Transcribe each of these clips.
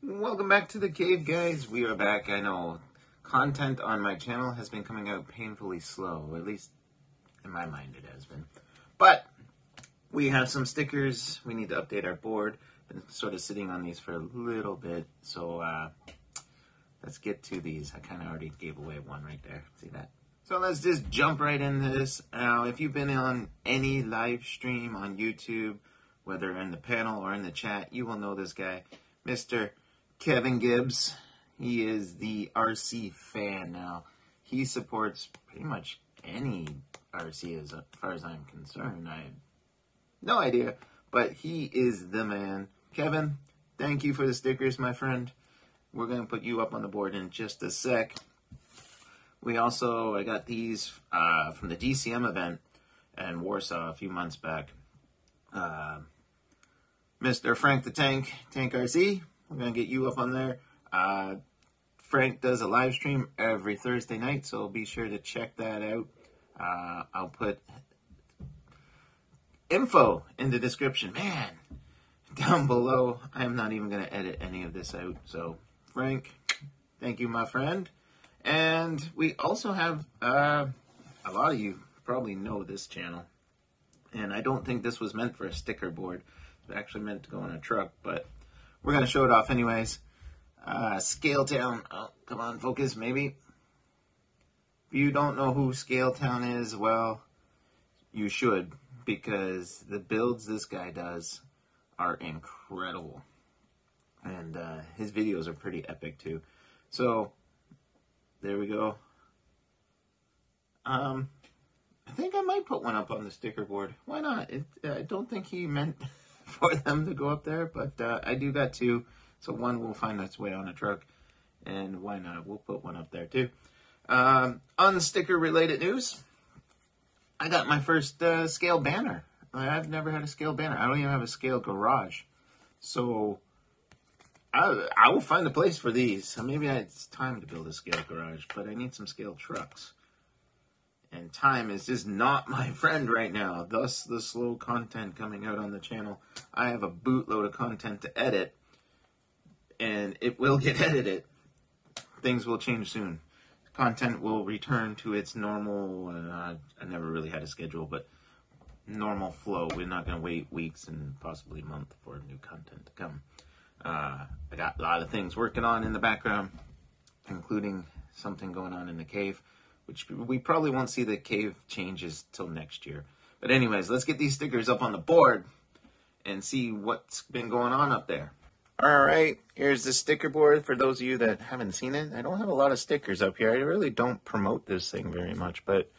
Welcome back to the cave, guys. We are back. I know content on my channel has been coming out painfully slow, at least in my mind it has been. But we have some stickers. We need to update our board. Been sort of sitting on these for a little bit, so let's get to these. I kind of already gave away one right there. See that? So let's just jump right into this. Now, if you've been on any live stream on YouTube, whether in the panel or in the chat, you will know this guy, Mr. Kevin Gibbs. He is the RC fan now. He supports pretty much any RC as far as I'm concerned. I have no idea, but he is the man. Kevin, thank you for the stickers, my friend. We're going to put you up on the board in just a sec. We also, I got these from the DCM event in Warsaw a few months back. Mr. Frank the Tank, Tank RC, we're going to get you up on there. Frank does a live stream every Thursday night, so be sure to check that out. I'll put info in the description. Man, down below, I'm not even going to edit any of this out. So, Frank, thank you, my friend. And we also have, a lot of you probably know this channel, and I don't think this was meant for a sticker board. It was actually meant to go on a truck, but we're going to show it off anyways. Scale Town. Oh, come on, focus, maybe. If you don't know who Scale Town is, well, you should, because the builds this guy does are incredible. And his videos are pretty epic, too. So, there we go. I think I might put one up on the sticker board. Why not? I don't think he meant for them to go up there, but I do got two. So one will find its way on a truck, and why not? We'll put one up there too. On sticker-related news, I got my first scale banner. I've never had a scale banner. I don't even have a scale garage. So I will find a place for these. So maybe it's time to build a scale garage, but I need some scale trucks. And time is just not my friend right now, thus the slow content coming out on the channel. I have a bootload of content to edit, and it will get edited. Things will change soon. Content will return to its normal, I never really had a schedule, but normal flow. We're not going to wait weeks and possibly months for new content to come. I got a lot of things working on in the background, including something going on in the cave, which we probably won't see the cave changes till next year. But anyways, let's get these stickers up on the board and see what's been going on up there. All right, here's the sticker board. For those of you that haven't seen it, I don't have a lot of stickers up here. I really don't promote this thing very much, but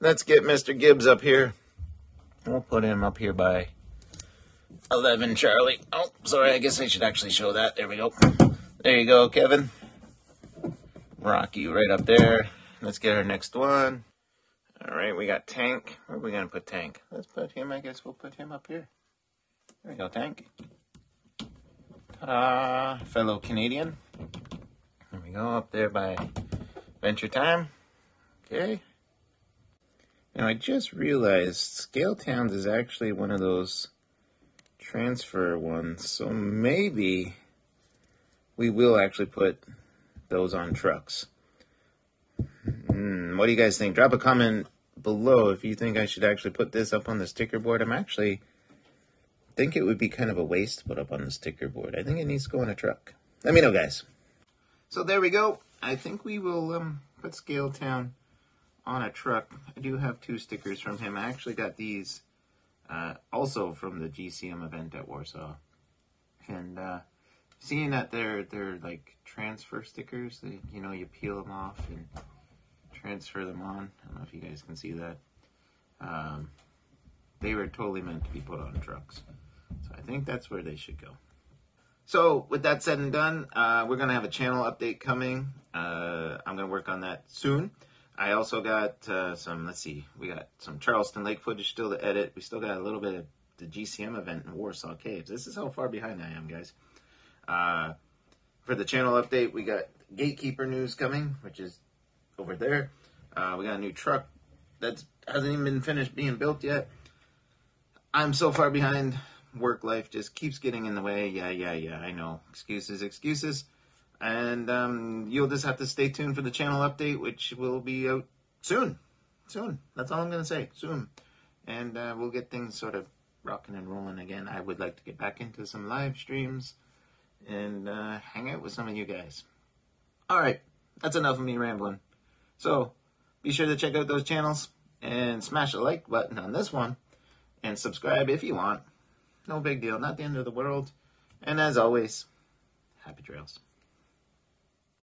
let's get Mr. Gibbs up here. We'll put him up here by 11, Charlie. Oh, sorry, I guess I should actually show that. There we go. There you go, Kevin. Rocky right up there. Let's get our next one. All right, we got Tank. Where are we going to put Tank? Let's put him, I guess we'll put him up here. There we go, Tank. Ta-da, fellow Canadian. There we go, up there by Venture Time. Okay. Now, I just realized Scale Towns is actually one of those transfer ones, so maybe we will actually put those on trucks. What do you guys think? Drop a comment below if you think I should actually put this up on the sticker board. I'm actually think it would be kind of a waste to put up on the sticker board. I think it needs to go on a truck. Let me know, guys. So there we go. I think we will put Scale Town on a truck. I do have two stickers from him. I actually got these also from the GCM event at Warsaw. And seeing that they're like transfer stickers, you know, you peel them off and transfer them on. I don't know if you guys can see that. They were totally meant to be put on trucks. So I think that's where they should go. So with that said and done, we're going to have a channel update coming. I'm going to work on that soon. I also got some, let's see, we got some Charleston Lake footage still to edit. We still got a little bit of the GCM event in Warsaw Caves. This is how far behind I am, guys. For the channel update, we got Gatekeeper news coming, which is over there. We got a new truck that hasn't even been finished being built yet. I'm so far behind. work life just keeps getting in the way. Yeah, I know. Excuses. And you'll just have to stay tuned for the channel update, which will be out soon. That's all I'm going to say. Soon. And we'll get things sort of rocking and rolling again. I would like to get back into some live streams and hang out with some of you guys. All right. That's enough of me rambling. So be sure to check out those channels and smash the like button on this one and subscribe if you want. No big deal. Not the end of the world. And as always, happy trails.